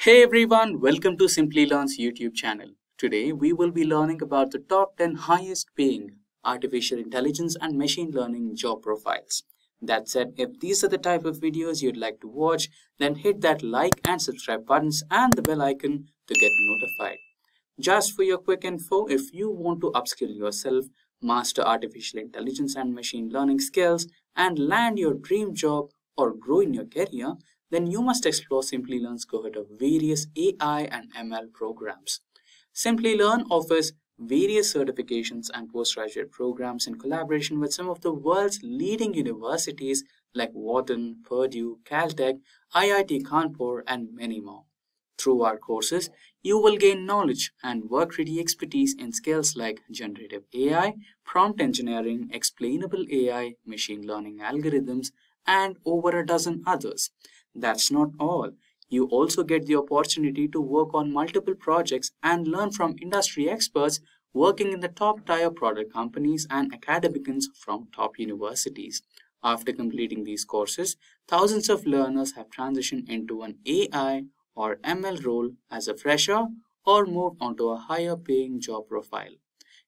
Hey everyone, welcome to Simplilearn's YouTube channel. Today we will be learning about the top 10 highest paying artificial intelligence and machine learning job profiles. That said, if these are the type of videos you'd like to watch, then hit that like and subscribe buttons and the bell icon to get notified. Just for your quick info, if you want to upskill yourself, master artificial intelligence and machine learning skills, and land your dream job or grow in your career, then you must explore Simplilearn's cohort of various AI and ML programs. Simplilearn offers various certifications and postgraduate programs in collaboration with some of the world's leading universities like Wharton, Purdue, Caltech, IIT Kanpur, and many more. Through our courses, you will gain knowledge and work-ready expertise in skills like generative AI, prompt engineering, explainable AI, machine learning algorithms, and over a dozen others. That's not all. You also get the opportunity to work on multiple projects and learn from industry experts working in the top-tier product companies and academicians from top universities. After completing these courses, thousands of learners have transitioned into an AI or ML role as a fresher or moved onto a higher-paying job profile.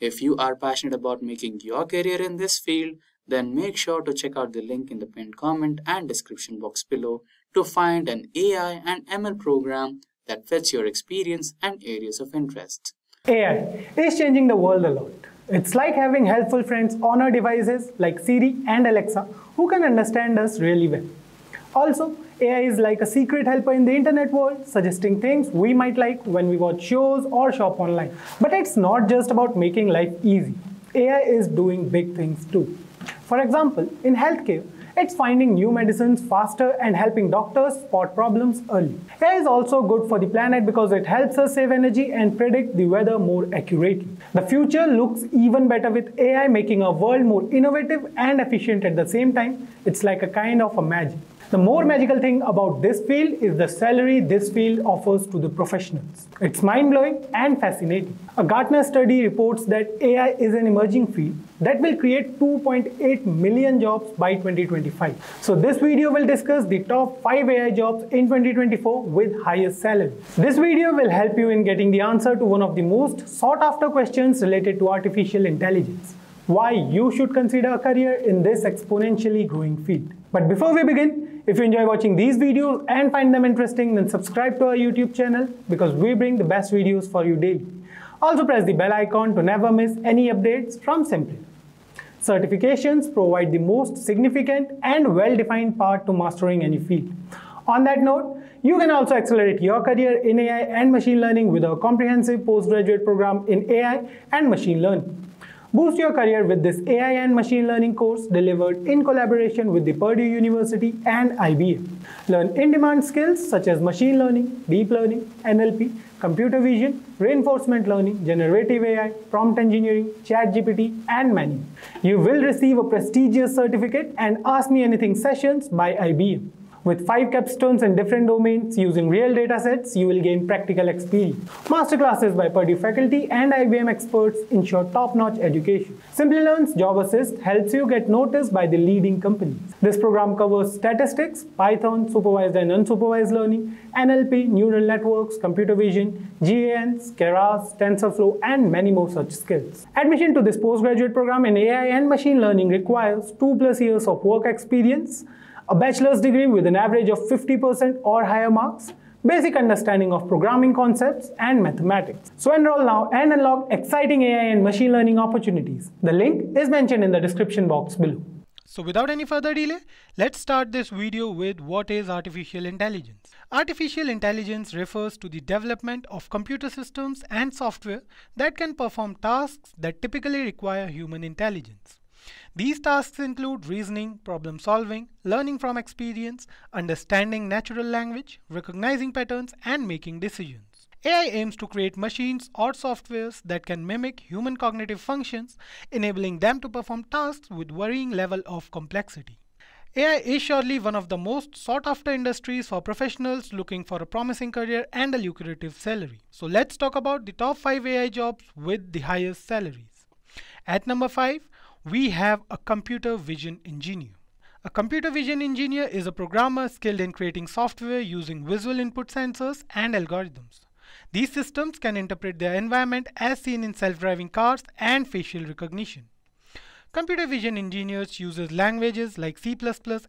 If you are passionate about making your career in this field, then make sure to check out the link in the pinned comment and description box below to find an AI and ML program that fits your experience and areas of interest. AI is changing the world a lot. It's like having helpful friends on our devices like Siri and Alexa who can understand us really well. Also, AI is like a secret helper in the internet world, suggesting things we might like when we watch shows or shop online. But it's not just about making life easy. AI is doing big things too. For example, in healthcare, it's finding new medicines faster and helping doctors spot problems early. AI is also good for the planet because it helps us save energy and predict the weather more accurately. The future looks even better with AI making our world more innovative and efficient at the same time. It's like a kind of a magic. The more magical thing about this field is the salary this field offers to the professionals. It's mind-blowing and fascinating. A Gartner study reports that AI is an emerging field that will create 2.8 million jobs by 2025. So this video will discuss the top 5 AI jobs in 2024 with highest salary. This video will help you in getting the answer to one of the most sought-after questions related to artificial intelligence: why you should consider a career in this exponentially growing field. But before we begin, if you enjoy watching these videos and find them interesting, then subscribe to our YouTube channel because we bring the best videos for you daily. Also press the bell icon to never miss any updates from Simplilearn. Certifications provide the most significant and well-defined path to mastering any field. On that note, you can also accelerate your career in AI and machine learning with our comprehensive postgraduate program in AI and machine learning. Boost your career with this AI and machine learning course delivered in collaboration with the Purdue University and IBM. Learn in-demand skills such as machine learning, deep learning, NLP, computer vision, reinforcement learning, generative AI, prompt engineering, ChatGPT, and many. You will receive a prestigious certificate and Ask Me Anything sessions by IBM. With 5 capstones in different domains using real datasets, you will gain practical experience. Masterclasses by Purdue faculty and IBM experts ensure top-notch education. Simplilearn's Job Assist helps you get noticed by the leading companies. This program covers statistics, Python, supervised and unsupervised learning, NLP, neural networks, computer vision, GANs, Keras, TensorFlow, and many more such skills. Admission to this postgraduate program in AI and machine learning requires 2+ years of work experience, a bachelor's degree with an average of 50% or higher marks, basic understanding of programming concepts, and mathematics. So enroll now and unlock exciting AI and machine learning opportunities. The link is mentioned in the description box below. So without any further delay, let's start this video with what is artificial intelligence. Artificial intelligence refers to the development of computer systems and software that can perform tasks that typically require human intelligence. These tasks include reasoning, problem solving, learning from experience, understanding natural language, recognizing patterns, and making decisions. AI aims to create machines or softwares that can mimic human cognitive functions, enabling them to perform tasks with varying level of complexity. AI is surely one of the most sought-after industries for professionals looking for a promising career and a lucrative salary. So let's talk about the top 5 AI jobs with the highest salaries. At number 5, we have a computer vision engineer. A computer vision engineer is a programmer skilled in creating software using visual input sensors and algorithms. These systems can interpret their environment as seen in self-driving cars and facial recognition. Computer vision engineers use languages like C++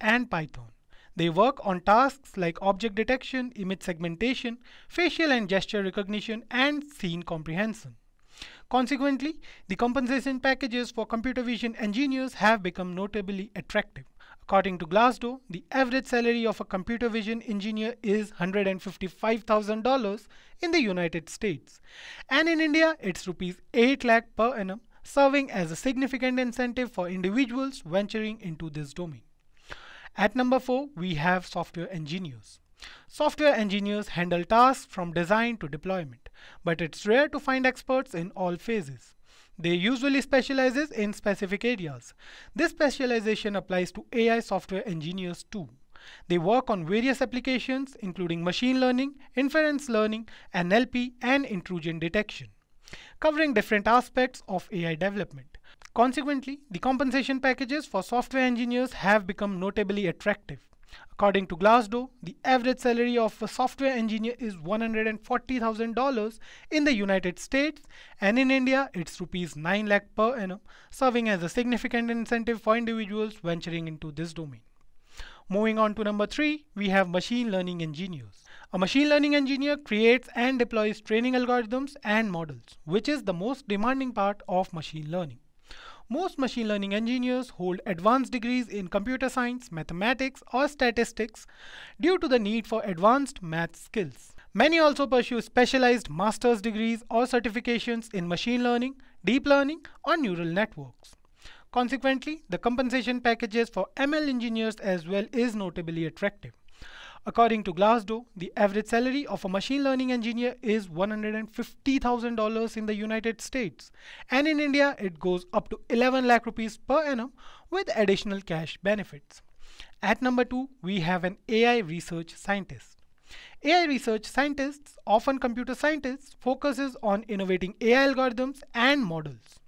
and Python. They work on tasks like object detection, image segmentation, facial and gesture recognition, and scene comprehension. Consequently, the compensation packages for computer vision engineers have become notably attractive. According to Glassdoor, the average salary of a computer vision engineer is $155,000 in the United States. And in India, it's ₹8 lakh per annum, serving as a significant incentive for individuals venturing into this domain. At number 4, we have software engineers. Software engineers handle tasks from design to deployment, but it's rare to find experts in all phases. They usually specialize in specific areas. This specialization applies to AI software engineers too. They work on various applications including machine learning, inference learning, NLP, and intrusion detection, covering different aspects of AI development. Consequently, the compensation packages for software engineers have become notably attractive. According to Glassdoor, the average salary of a software engineer is $140,000 in the United States, and in India, it's ₹9 lakh per annum, serving as a significant incentive for individuals venturing into this domain. Moving on to number 3, we have machine learning engineers. A machine learning engineer creates and deploys training algorithms and models, which is the most demanding part of machine learning. Most machine learning engineers hold advanced degrees in computer science, mathematics, or statistics due to the need for advanced math skills. Many also pursue specialized master's degrees or certifications in machine learning, deep learning, or neural networks. Consequently, the compensation packages for ML engineers as well is notably attractive. According to Glassdoor, the average salary of a machine learning engineer is $150,000 in the United States, and in India it goes up to ₹11 lakh per annum with additional cash benefits. At number 2, we have an AI research scientist. AI research scientists, often computer scientists, focuses on innovating AI algorithms and models.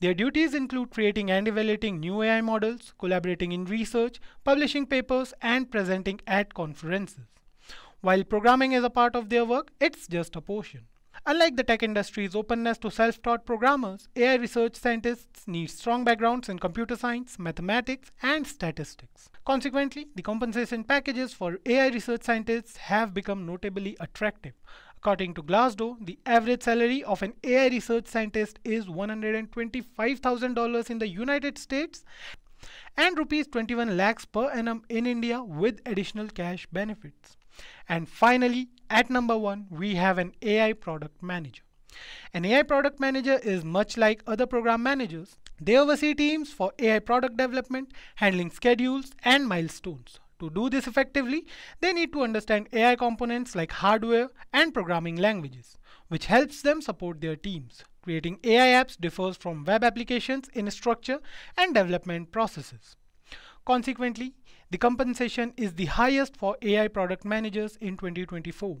Their duties include creating and evaluating new AI models, collaborating in research, publishing papers, and presenting at conferences. While programming is a part of their work, it's just a portion. Unlike the tech industry's openness to self-taught programmers, AI research scientists need strong backgrounds in computer science, mathematics, and statistics. Consequently, the compensation packages for AI research scientists have become notably attractive. According to Glassdoor, the average salary of an AI research scientist is $125,000 in the United States and ₹21 lakhs per annum in India with additional cash benefits. And finally, at number 1, we have an AI product manager. An AI product manager is much like other program managers. They oversee teams for AI product development, handling schedules and milestones. To do this effectively, they need to understand AI components like hardware and programming languages, which helps them support their teams. Creating AI apps differs from web applications in structure and development processes. Consequently, the compensation is the highest for AI product managers in 2024.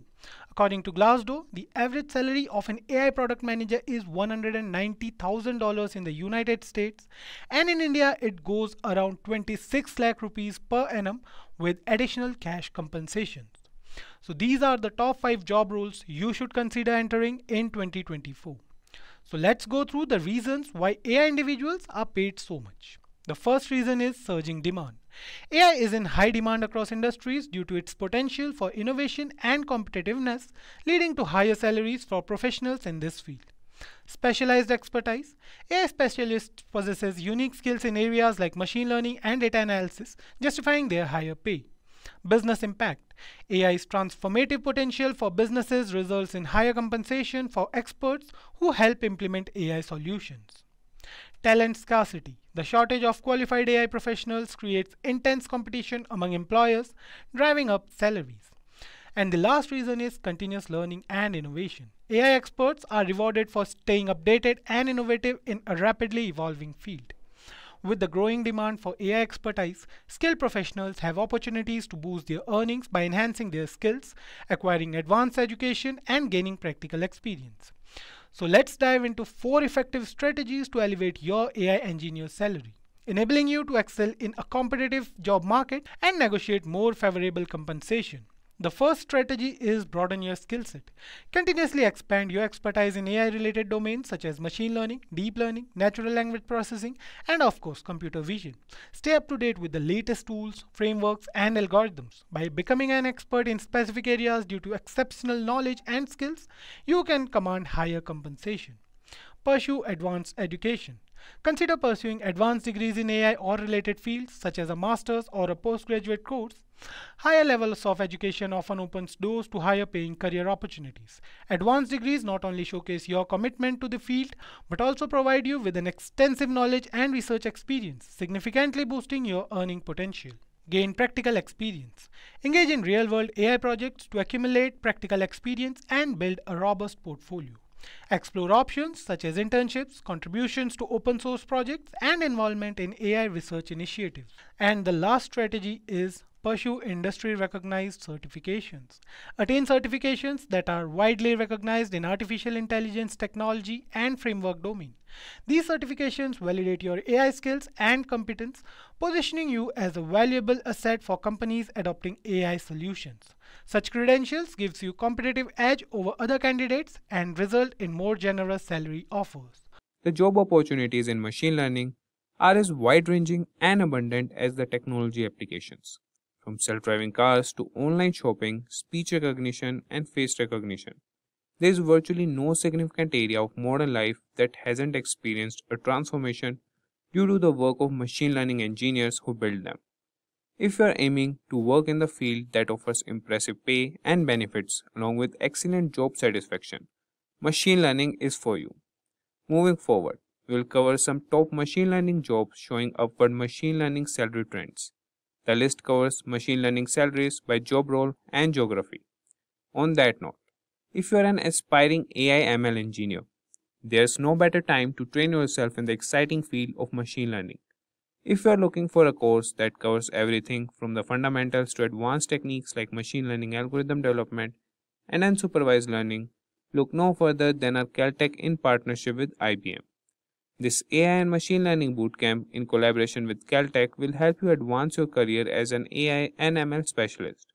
According to Glassdoor, the average salary of an AI product manager is $190,000 in the United States, and in India it goes around ₹26 lakh per annum with additional cash compensations. So these are the top 5 job roles you should consider entering in 2024. So let's go through the reasons why AI individuals are paid so much. The first reason is surging demand. AI is in high demand across industries due to its potential for innovation and competitiveness, leading to higher salaries for professionals in this field. Specialized expertise. AI specialists possess unique skills in areas like machine learning and data analysis, justifying their higher pay. Business impact. AI's transformative potential for businesses results in higher compensation for experts who help implement AI solutions. Talent scarcity. The shortage of qualified AI professionals creates intense competition among employers, driving up salaries. And the last reason is continuous learning and innovation. AI experts are rewarded for staying updated and innovative in a rapidly evolving field. With the growing demand for AI expertise, skilled professionals have opportunities to boost their earnings by enhancing their skills, acquiring advanced education, and gaining practical experience. So let's dive into 4 effective strategies to elevate your AI engineer's salary, enabling you to excel in a competitive job market and negotiate more favorable compensation. The first strategy is broaden your skill set. Continuously expand your expertise in AI-related domains such as machine learning, deep learning, natural language processing, and of course, computer vision. Stay up to date with the latest tools, frameworks, and algorithms. By becoming an expert in specific areas due to exceptional knowledge and skills, you can command higher compensation. Pursue advanced education. Consider pursuing advanced degrees in AI or related fields such as a master's or a postgraduate course. Higher levels of education often opens doors to higher paying career opportunities. Advanced degrees not only showcase your commitment to the field, but also provide you with an extensive knowledge and research experience, significantly boosting your earning potential. Gain practical experience. Engage in real-world AI projects to accumulate practical experience and build a robust portfolio. Explore options such as internships, contributions to open source projects, and involvement in AI research initiatives. And the last strategy is pursue industry-recognized certifications. Attain certifications that are widely recognized in artificial intelligence technology and framework domain. These certifications validate your AI skills and competence, positioning you as a valuable asset for companies adopting AI solutions. Such credentials gives you competitive edge over other candidates and result in more generous salary offers. The job opportunities in machine learning are as wide-ranging and abundant as the technology applications. From self-driving cars to online shopping, speech recognition, and face recognition, there is virtually no significant area of modern life that hasn't experienced a transformation due to the work of machine learning engineers who build them. If you are aiming to work in the field that offers impressive pay and benefits along with excellent job satisfaction, machine learning is for you. Moving forward, we will cover some top machine learning jobs showing upward machine learning salary trends. The list covers machine learning salaries by job role and geography. On that note, if you are an aspiring AI/ML engineer, there's no better time to train yourself in the exciting field of machine learning. If you are looking for a course that covers everything from the fundamentals to advanced techniques like machine learning algorithm development and unsupervised learning, look no further than our Caltech in partnership with IBM. This AI and Machine Learning Bootcamp in collaboration with Caltech will help you advance your career as an AI and ML specialist.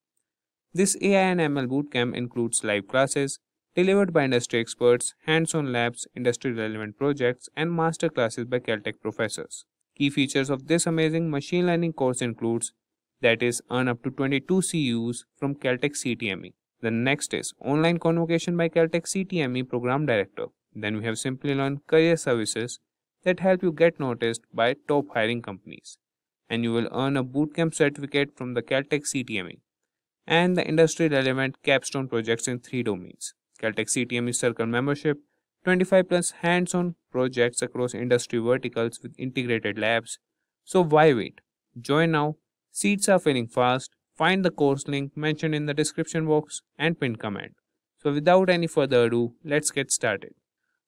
This AI and ML Bootcamp includes live classes delivered by industry experts, hands-on labs, industry-relevant projects, and master classes by Caltech professors. Key features of this amazing machine learning course includes that is earn up to 22 CUs from Caltech CTME. The next is online convocation by Caltech CTME program director. Then we have Simplilearn career services that help you get noticed by top hiring companies, and you will earn a bootcamp certificate from the Caltech CTME and the industry-relevant capstone projects in 3 domains, Caltech CTME Circle membership, 25+ hands-on projects across industry verticals with integrated labs. So why wait? Join now, seats are filling fast, find the course link mentioned in the description box and pinned comment. So without any further ado, let's get started.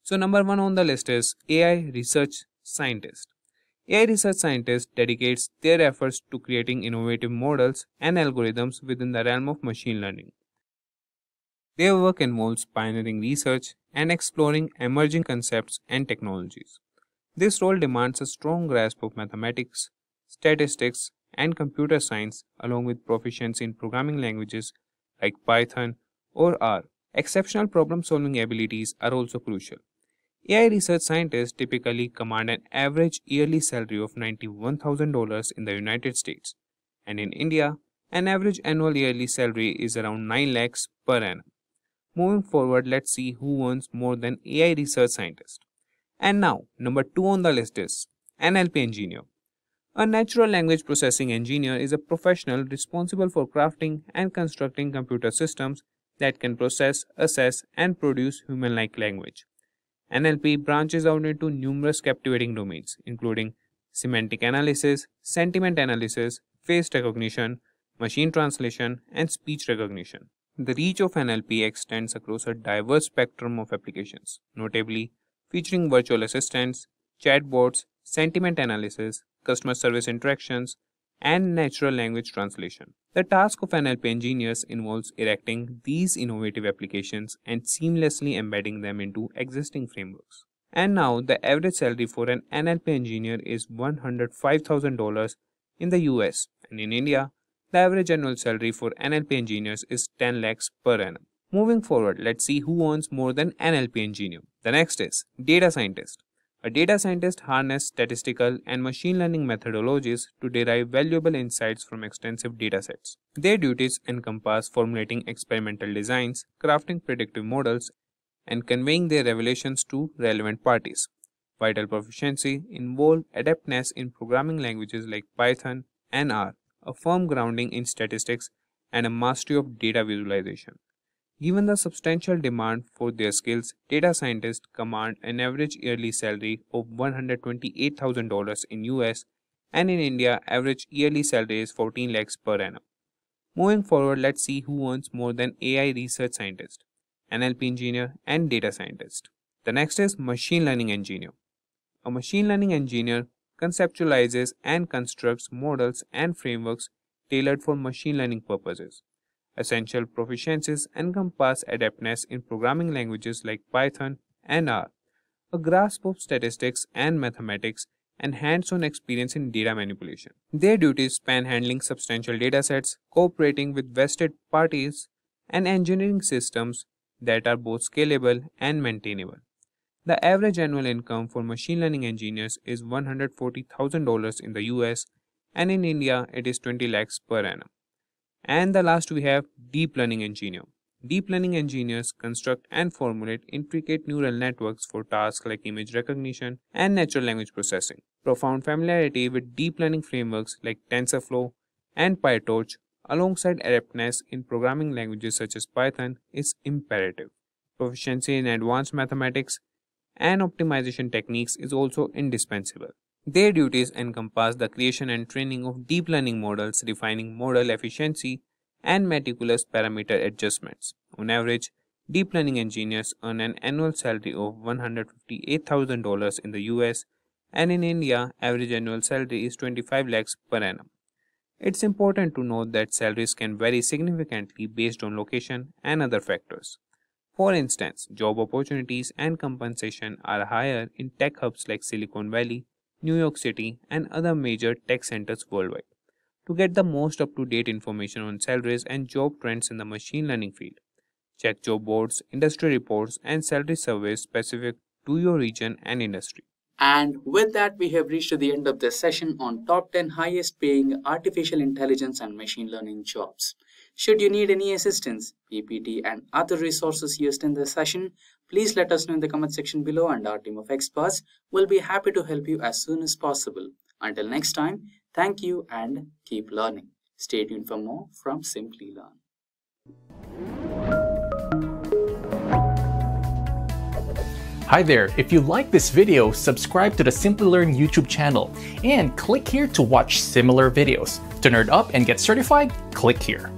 So number 1 on the list is AI Research Scientist. AI Research Scientist dedicates their efforts to creating innovative models and algorithms within the realm of machine learning. Their work involves pioneering research and exploring emerging concepts and technologies. This role demands a strong grasp of mathematics, statistics, and computer science along with proficiency in programming languages like Python or R. Exceptional problem-solving abilities are also crucial. AI research scientists typically command an average yearly salary of $91,000 in the United States, and in India, an average annual yearly salary is around 9 lakhs per annum. Moving forward, let's see who earns more than AI research scientist. And now, number 2 on the list is NLP engineer. A natural language processing engineer is a professional responsible for crafting and constructing computer systems that can process, assess, and produce human-like language. NLP branches out into numerous captivating domains, including semantic analysis, sentiment analysis, face recognition, machine translation, and speech recognition. The reach of NLP extends across a diverse spectrum of applications, notably featuring virtual assistants, chatbots, sentiment analysis, customer service interactions, and natural language translation. The task of NLP engineers involves erecting these innovative applications and seamlessly embedding them into existing frameworks. And now the average salary for an NLP engineer is $105,000 in the US, and in India, the average annual salary for NLP engineers is 10 lakhs per annum. Moving forward, let's see who earns more than NLP engineer. The next is data scientist. A data scientist harnesses statistical and machine learning methodologies to derive valuable insights from extensive datasets. Their duties encompass formulating experimental designs, crafting predictive models, and conveying their revelations to relevant parties. Vital proficiency involves adeptness in programming languages like Python and R, a firm grounding in statistics, and a mastery of data visualization. Given the substantial demand for their skills, data scientists command an average yearly salary of $128,000 in US, and in India, average yearly salary is 14 lakhs per annum. Moving forward, let's see who earns more than AI research scientist, NLP engineer, and data scientist. The next is machine learning engineer. A machine learning engineer conceptualizes and constructs models and frameworks tailored for machine learning purposes. Essential proficiencies encompass adeptness in programming languages like Python and R, a grasp of statistics and mathematics, and hands-on experience in data manipulation. Their duties span handling substantial datasets, cooperating with vested parties, and engineering systems that are both scalable and maintainable. The average annual income for machine learning engineers is $140,000 in the US, and in India it is 20 lakhs per annum. And the last we have deep learning engineer. Deep learning engineers construct and formulate intricate neural networks for tasks like image recognition and natural language processing. Profound familiarity with deep learning frameworks like TensorFlow and PyTorch, alongside adeptness in programming languages such as Python, is imperative. Proficiency in advanced mathematics and optimization techniques is also indispensable. Their duties encompass the creation and training of deep learning models, refining model efficiency, and meticulous parameter adjustments. On average, deep learning engineers earn an annual salary of $158,000 in the US, and in India, average annual salary is 25 lakhs per annum. It's important to note that salaries can vary significantly based on location and other factors. For instance, job opportunities and compensation are higher in tech hubs like Silicon Valley, New York City, and other major tech centers worldwide. To get the most up-to-date information on salaries and job trends in the machine learning field, check job boards, industry reports, and salary surveys specific to your region and industry. And with that, we have reached to the end of this session on top 10 highest paying artificial intelligence and machine learning jobs. Should you need any assistance, PPT, and other resources used in this session, please let us know in the comment section below, and our team of experts will be happy to help you as soon as possible. Until next time, thank you and keep learning. Stay tuned for more from Simplilearn. Hi there, if you like this video, subscribe to the Simplilearn YouTube channel and click here to watch similar videos. To nerd up and get certified, click here.